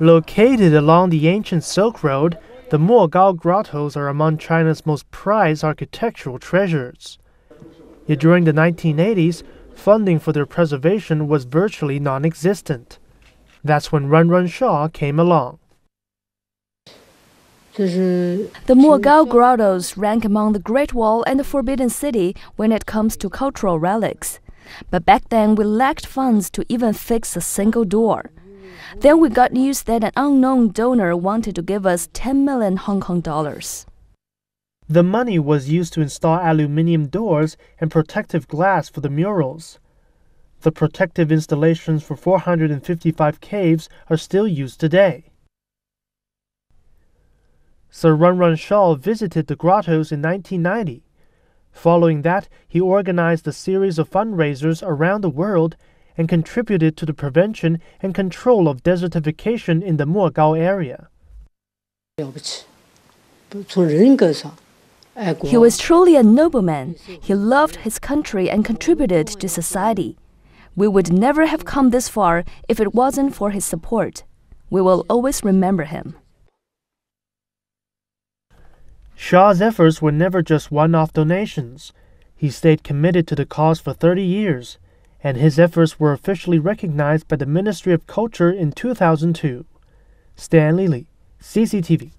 Located along the ancient Silk Road, the Mogao Grottoes are among China's most prized architectural treasures. Yet during the 1980s, funding for their preservation was virtually non-existent. That's when Run Run Shaw came along. The Mogao Grottoes rank among the Great Wall and the Forbidden City when it comes to cultural relics. But back then, we lacked funds to even fix a single door. Then we got news that an unknown donor wanted to give us 10 million Hong Kong dollars. The money was used to install aluminium doors and protective glass for the murals. The protective installations for 455 caves are still used today. Sir Run Run Shaw visited the grottoes in 1990. Following that, he organized a series of fundraisers around the world and contributed to the prevention and control of desertification in the Mogao area. He was truly a nobleman. He loved his country and contributed to society. We would never have come this far if it wasn't for his support. We will always remember him. Shaw's efforts were never just one-off donations. He stayed committed to the cause for 30 years, and his efforts were officially recognized by the Ministry of Culture in 2002. Stanley Lee, CCTV.